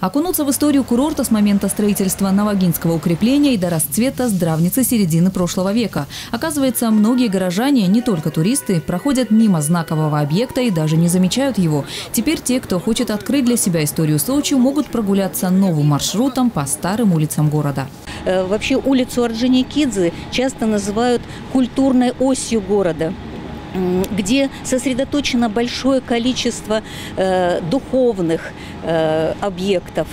Окунуться в историю курорта с момента строительства Навагинского укрепления и до расцвета здравницы середины прошлого века. Оказывается, многие горожане, не только туристы, проходят мимо знакового объекта и даже не замечают его. Теперь те, кто хочет открыть для себя историю Сочи, могут прогуляться новым маршрутом по старым улицам города. Вообще улицу Орджоникидзе часто называют культурной осью города, где сосредоточено большое количество духовных объектов,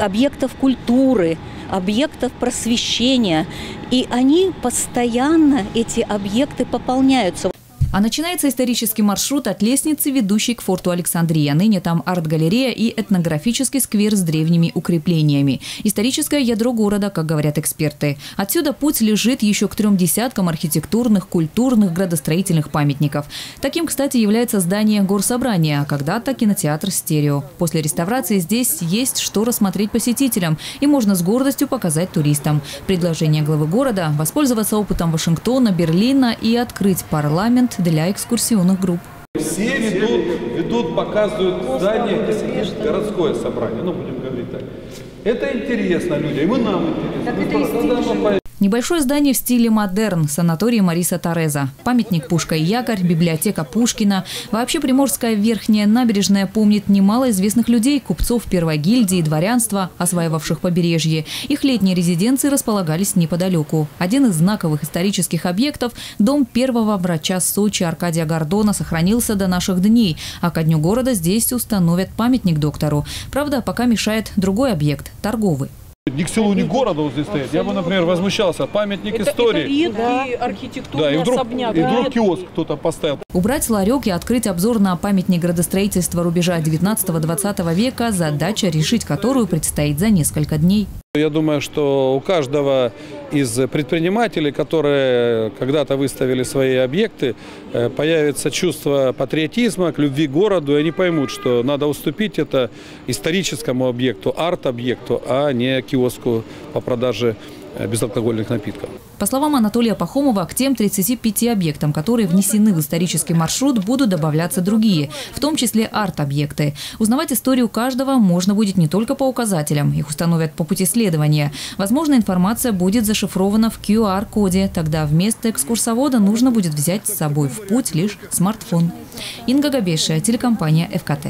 объектов культуры, объектов просвещения. И они постоянно, эти объекты, пополняются. А начинается исторический маршрут от лестницы, ведущей к форту Александрия. Ныне там арт-галерея и этнографический сквер с древними укреплениями. Историческое ядро города, как говорят эксперты. Отсюда путь лежит еще к 3 десяткам архитектурных, культурных, градостроительных памятников. Таким, кстати, является здание горсобрания, а когда-то кинотеатр «Стерео». После реставрации здесь есть что рассмотреть посетителям и можно с гордостью показать туристам. Предложение главы города – воспользоваться опытом Вашингтона, Берлина и открыть парламент для экскурсионных групп. Все ведут, показывают здание, городское собрание, ну будем говорить так. Это интересно людям, и нам интересно. Небольшое здание в стиле модерн, санаторий Мариса Тереза, памятник Пушка и Якорь, библиотека Пушкина. Вообще Приморская верхняя набережная помнит немало известных людей, купцов первой гильдии, дворянства, осваивавших побережье. Их летние резиденции располагались неподалеку. Один из знаковых исторических объектов – дом первого врача Сочи Аркадия Гордона сохранился до наших дней, а ко дню города здесь установят памятник доктору. Правда, пока мешает другой объект – торговый. Ни к селу, ни к городу вот здесь стоит. Я бы, например, возмущался. Памятник истории. Это редкий архитектурный особняк. И вдруг киоск кто-то поставил. Убрать ларек и открыть обзор на памятник градостроительства рубежа 19-20 века – задача, решить которую предстоит за несколько дней. Я думаю, что у каждого из предпринимателей, которые когда-то выставили свои объекты, появится чувство патриотизма, к любви к городу, и они поймут, что надо уступить это историческому объекту, арт-объекту, а не киоску по продаже безалкогольных напитков. По словам Анатолия Пахомова, к тем 35 объектам, которые внесены в исторический маршрут, будут добавляться другие, в том числе арт-объекты. Узнавать историю каждого можно будет не только по указателям, их установят по пути следования. Возможно, информация будет зашифрована в QR-коде, тогда вместо экскурсовода нужно будет взять с собой в путь лишь смартфон. Инга Габешева, телекомпания ФКТ.